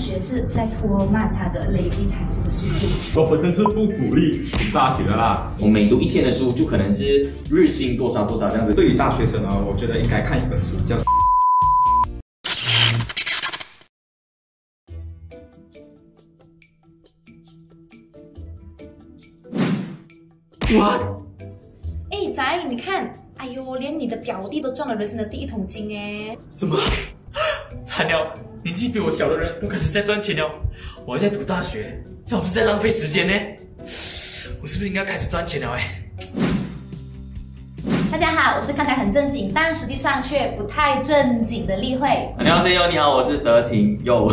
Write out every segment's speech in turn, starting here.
学是在拖慢它的累积财富的速度。我本身是不鼓励读大学的啦，我每读一天的书就可能是日薪多少多少这样子。对于大学生啊，我觉得应该看一本书叫。 What？ 哎，宅，你看，哎呦，连你的表弟都赚了人生的第一桶金哎！什么？惨了，年纪比我小的人都开始在赚钱了，我还在读大学，这样不是在浪费时间呢？我是不是应该开始赚钱了哎？大家好，我是看起来很正经，但实际上却不太正经的立慧。你好 ，CEO， 你好，我是德廷。哟，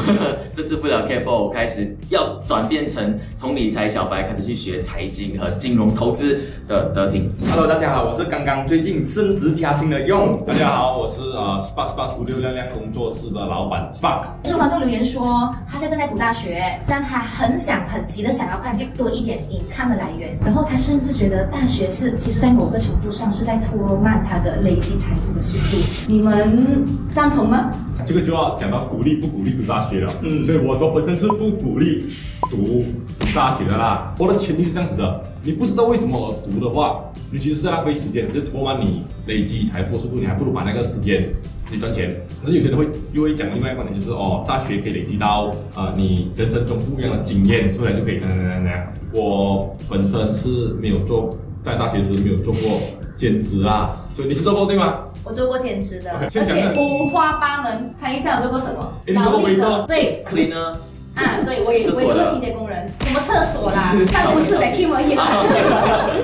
这次不聊 K4， 我开始要转变成从理财小白开始去学财经和金融投资的德廷。Hello， 大家好，我是刚刚最近升职加薪的用。大家好，我是Spark Studio 亮亮工作室的老板 Spark。是观众留言说，他现在正在读大学，但他很急的想要快点多一点income的来源，然后他甚至觉得大学是其实在某个程度上是在拖慢它的累积财富的速度，你们赞同吗？这个就要讲到鼓励不鼓励读大学了。所以我本身是不鼓励读大学的啦。我的前提是这样子的，你不知道为什么读的话，你其实是在浪费时间，就拖慢你累积财富的速度，你还不如把那个时间去赚钱。可是有些人又会讲另外一个观点，就是哦，大学可以累积到你人生中不一样的经验，所以就可以怎样。我本身是没有在大学时没有做过。 兼职啊，所以你是做过对吗？我做过兼职的，而且五花八门。猜一下我做过什么？劳力的，对 ，cleaner 啊，对我也做过清洁工人，什么厕所啦，办公室 vacuum 而已啦。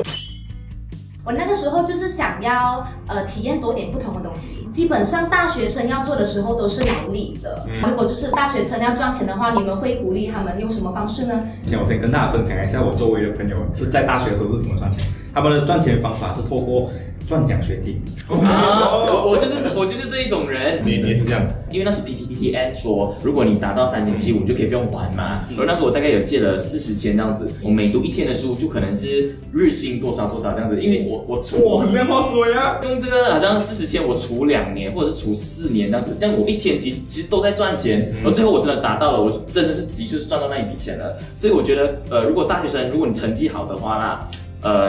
我那个时候就是想要体验多点不同的东西。基本上大学生要做的时候都是劳力的。如果就是大学生要赚钱的话，你们会鼓励他们用什么方式呢？我先跟大家分享一下我周围的朋友是在大学的时候是怎么赚钱。 他们的赚钱方法是透过赚奖学金。我就是这一种人。你是这样，因为那是 PTPTN 说，如果你达到3.75，你就可以不用还嘛。然后那时候我大概有借了40千这样子，我每读一天的书就可能是日薪多少多少这样子，因为我很量化思维啊，用这个好像40千我除2年或者是除4年这样子，这样我一天其实都在赚钱，然后最后我真的达到了，我真的是的确是赚到那一笔钱了。所以我觉得如果大学生如果你成绩好的话啦。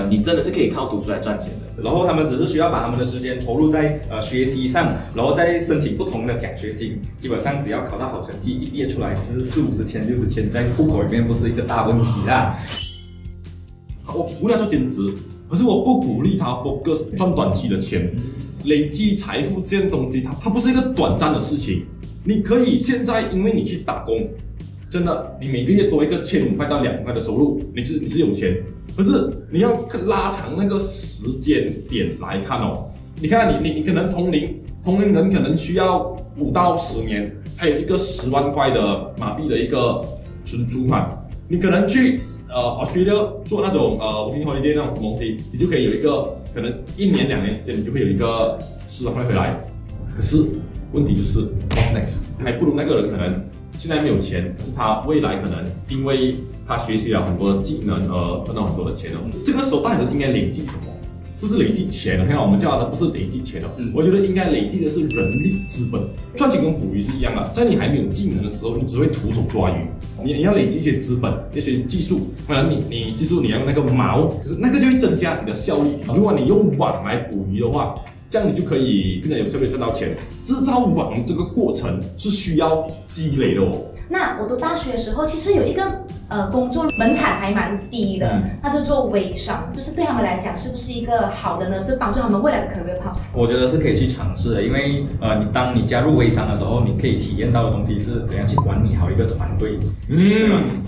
你真的是可以靠读书来赚钱的。然后他们只是需要把他们的时间投入在学习上，然后再申请不同的奖学金。基本上只要考到好成绩，一列出来，其实40、50千、60千在户口里面不是一个大问题啦。我无聊做兼职，可是我不鼓励他 focus 赚短期的钱，累积财富这件东西，它不是一个短暂的事情。你可以现在因为你去打工，真的你每个月多一个1500到2000块的收入，你是有钱。 可是你要拉长那个时间点来看哦，你看你可能同龄人可能需要5到10年，才有一个10万块的马币的一个存租嘛。你可能去Australia 做那种working holiday 那种什么东西，你就可以有一个可能1年2年时间，你就会有一个10万块回来。可是问题就是 what's next， 还不如那个人可能现在没有钱，可是他未来可能因为。 他学习了很多的技能，赚到很多的钱哦。这个时候，大学生应该累积什么？就是累积钱的。你看，我们教他的不是累积钱哦，我觉得应该累积的是人力资本。赚钱跟捕鱼是一样的，在你还没有技能的时候，你只会徒手抓鱼。你要累积一些资本，一些技术。不然你技术你要用那个锚，就是那个就会增加你的效率。如果你用网来捕鱼的话，这样你就可以更加有效率赚到钱。制造网这个过程是需要积累的哦。那我读大学的时候，其实有一个。 工作门槛还蛮低的，那就做微商，就是对他们来讲是不是一个好的呢？就帮助他们未来的 career path。我觉得是可以去尝试的，因为当你加入微商的时候，你可以体验到的东西是怎样去管理好一个团队。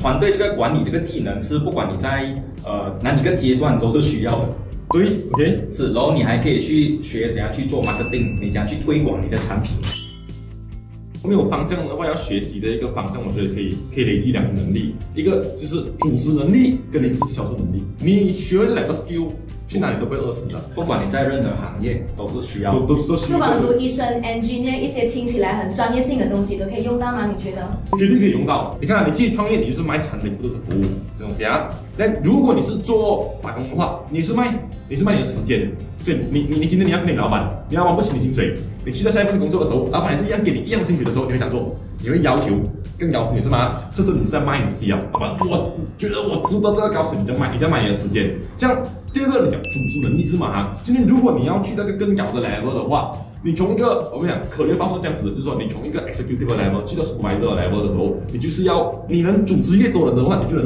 团队这个管理这个技能是不管你在哪一个阶段都是需要的。对 ，OK， 是，然后你还可以去学怎样去做 marketing， 你怎样去推广你的产品。 没有方向的话，要学习的一个方向，我觉得可以累积2个能力，一个就是组织能力，跟一个是销售能力。你学了这2个 skill， 去哪里都不会饿死的。不管你在任何行业，都是需要。都是。不管读医生、engineer 一些听起来很专业性的东西，都可以用到吗？你觉得？绝对可以用到。你看，你自己创业，你就是卖产品，不是服务这种东西啊。那如果你是做打工的话，你是卖你的时间。 所以你今天你要跟你老板，你老板不请你薪水，你去到下一份工作的时候，老板也是一样给你一样薪水的时候，你会想做？你会要求更高薪水是吗？这是你在卖你自己啊！我觉得我值得这个高薪，你在卖你的时间。这样第二个你讲组织能力是吗？哈，今天如果你要去那个更高的 level 的话，你从一个我们讲可能到是这样子的，就是说你从一个 executive level 去到 supervisor level 的时候，你就是要你能组织越多人的话，你就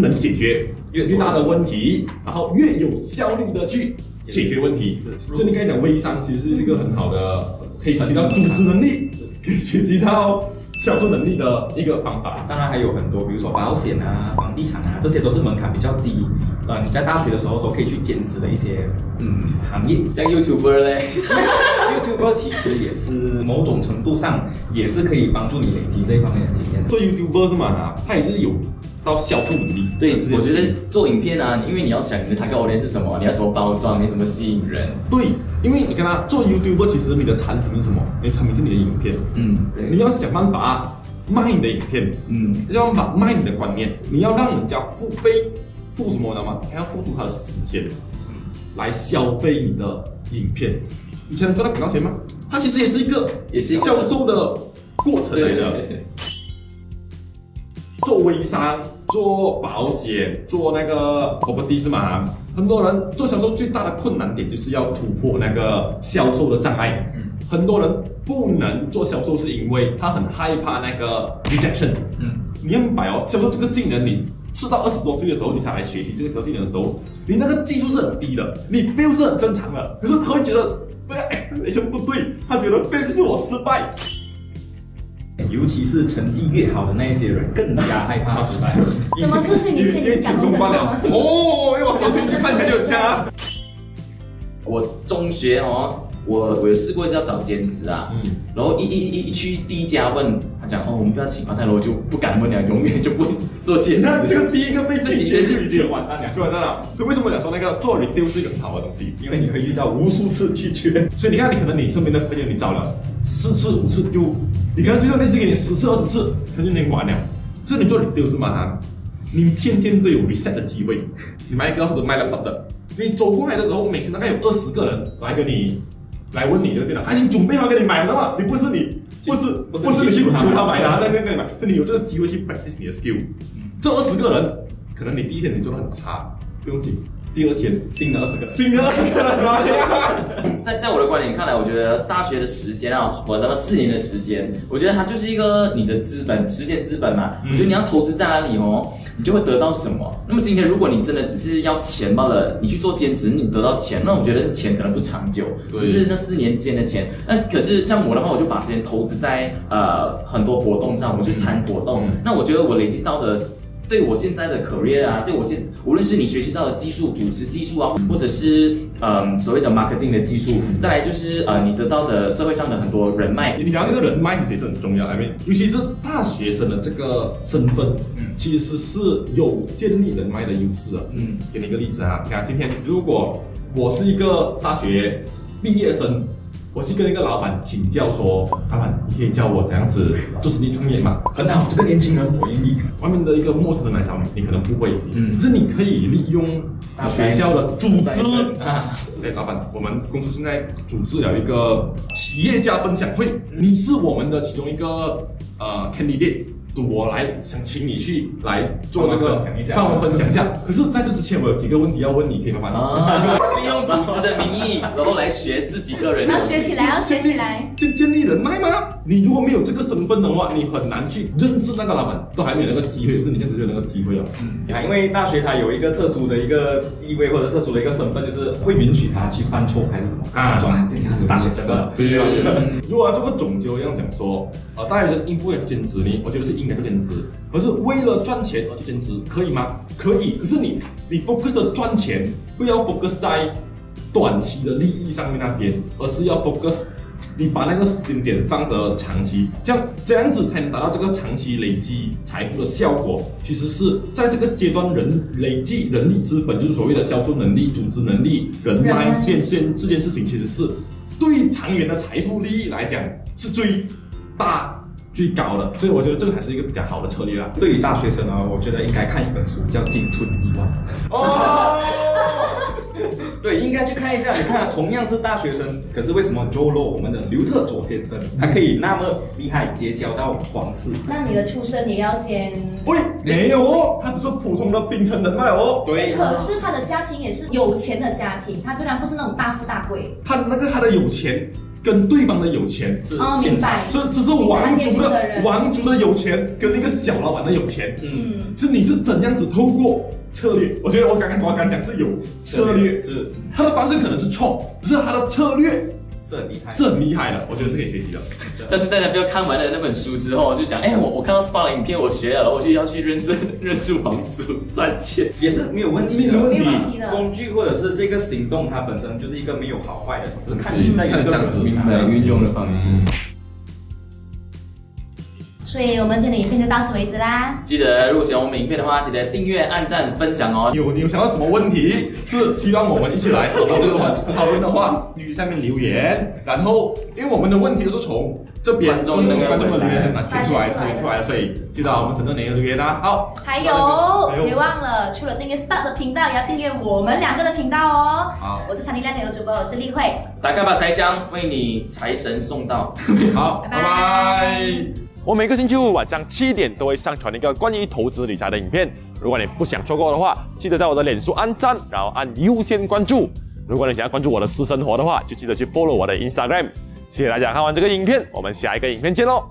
能解决越大的问题，然后越有效率的去解决问题。是，所以你刚才讲微商其实是一个很好的可以学习到组织能力，可以学习到销售能力的一个方法。当然还有很多，比如说保险啊、房地产啊，这些都是门槛比较低。你在大学的时候都可以去兼职的一些行业。像 YouTuber 嘞，YouTuber 其实也是某种程度上也是可以帮助你累积这一方面的经验。做 YouTuber 是吗？他也是有到销售能力。对，我觉得做影片啊，因为你要想你的 target audience 是什么，你要怎么包装，你怎么吸引人。对，因为你看啊，做 YouTuber 其实你的产品是什么？你的产品是你的影片。对。你要想办法卖你的影片。要想办法卖你的观念，你要让人家付费。付什么的吗？还要付出他的时间来消费你的影片，你才能赚到广告钱吗？它其实也是一个销售的过程来的。做微商、做保险、做那个 property 是吗？很多人做销售最大的困难点就是要突破那个销售的障碍。很多人不能做销售是因为他很害怕那个 rejection。你要明白哦，销售这个技能你。是到20多岁的时候，你才来学习这个销售技能的时候，你那个技术是很低的，你 fail 是很正常的。可是他会觉得这个 explanation 不对，他觉得 fail 就是我失败。尤其是成绩越好的那一些人，更加害怕失败。怎么说是你先你讲过什么？哦，因为我好像看起来就很像啊。我中学哦。我有试过要找兼职啊，然后一去第一家问，他讲哦，我们不要请吧，但我就不敢问了，永远就不做兼职。那这个第一个被拒绝就已经完蛋了，就完蛋了。所以为什么讲说那个做 retail 是一个很好的东西？因为你会遇到无数次拒绝。所以你看，你可能你身边的朋友你找了4次5次丢，你可能最后那次给你10次20次，他就已经完了。所以你做 retail 是吗？你天天都有 reset 的机会，你卖歌或者卖 laptop 的，你走过来的时候，每天大概有20个人来跟你。来问你这个电脑，他已经准备好给你买了嘛？你不是你去求他买的，他在跟你买，所以你有这个机会去 practice 你的 skill。这20个人，可能你第一天你做得很差，不用紧，第二天新的20个人。在我的观点看来，我觉得大学的时间啊，我咱们4年的时间，我觉得它就是一个你的资本，时间资本嘛。我觉得你要投资在哪里哦。你就会得到什么？那么今天，如果你真的只是要钱罢了，你去做兼职，你得到钱，那我觉得钱可能不长久，只是那4年间的钱。那可是像我的话，我就把时间投资在很多活动上，我去参活动。那我觉得我累积到的，对我现在的 career 啊，对我无论是你学习到的技术、组织技术啊，或者是所谓的 marketing 的技术，再来就是你得到的社会上的很多人脉。你聊这个人脉其实很重要，尤其是大学生的这个身份。其实是有建立人脉的优势的。给你一个例子啊，你看今天如果我是一个大学毕业生，我去跟一个老板请教说，老板，你可以教我怎样子做实地创业吗？很好，这个年轻人我愿意。外面的一个陌生人来找你，你可能不会。可是你可以利用学校的组织。老板，我们公司现在组织了一个企业家分享会，你是我们的其中一个candidate。我来想请你去来做这个，帮我分享一下。可是在这之前，我有几个问题要问你，可以麻烦吗？利用组织的名义，然后来学自己个人。要学起来，要学起来。建立人脉吗？你如果没有这个身份的话，你很难去认识那个老板，都还没有那个机会，不是你这样子就有那个机会哦。因为大学它有一个特殊的一个地位或者特殊的一个身份，就是会允许他去犯错还是什么啊？对，他是大学生了。对。如果这个总结要讲说，大学生应不应该兼职呢？我觉得是应该兼职，而是为了赚钱而去兼职，可以吗？可以。可是你 focus 的赚钱，不要 focus 在短期的利益上面那边，而是要 focus。你把那个时间点放得长期，这样子才能达到这个长期累积财富的效果。其实是在这个阶段，人累积人力资本，就是所谓的销售能力、组织能力、人脉建设这件事情，其实是对长远的财富利益来讲是最大。最高的，所以我觉得这个还是一个比较好的策略啊。对于大学生呢，我觉得应该看一本书，叫《鲸吞一万》。哦，对，应该去看一下。你看他同样是大学生，可是为什么Joe Low 我们的刘特佐先生他可以那么厉害，结交到皇室？那你的出身也要先……喂，没有哦，他只是普通的冰城人脉哦。对，可是他的家庭也是有钱的家庭，他虽然不是那种大富大贵，他的有钱。 跟对方的有钱是哦，明白，只是王族的有钱跟那个小老板的有钱，嗯，是你是怎样子透过策略？我觉得我刚讲是有策略，是他的方式可能是错，可是他的策略是很厉害，是很厉害的，我觉得是可以学习的。但是大家不要看完了那本书之后就想，哎，我看到 SPA 的影片，我学了，然后我就要去认识王族赚钱，也是没有问题的，工具或者是这个行动，它本身就是一个没有好坏的，只是看你在这样子明白运用的方式。所以我们今天的影片就到此为止啦。记得如果喜欢我们影片的话，记得订阅、按赞、分享哦。你有想到什么问题是希望我们一起来讨论的话，下面留言。然后，因为我们的问题都是从这边观众的留言选出来，所以记得我们等着您的留言啦。好，还有别忘了，除了订阅 SPA 的频道，也要订阅我们两个的频道哦。好，我是财力量的YouTuber，我是立慧。打开吧财箱，为你财神送到。好，拜拜。 我每个星期五晚上7点都会上传一个关于投资理财的影片，如果你不想错过的话，记得在我的脸书按赞，然后按优先关注。如果你想要关注我的私生活的话，就记得去 follow 我的 Instagram。谢谢大家看完这个影片，我们下一个影片见喽！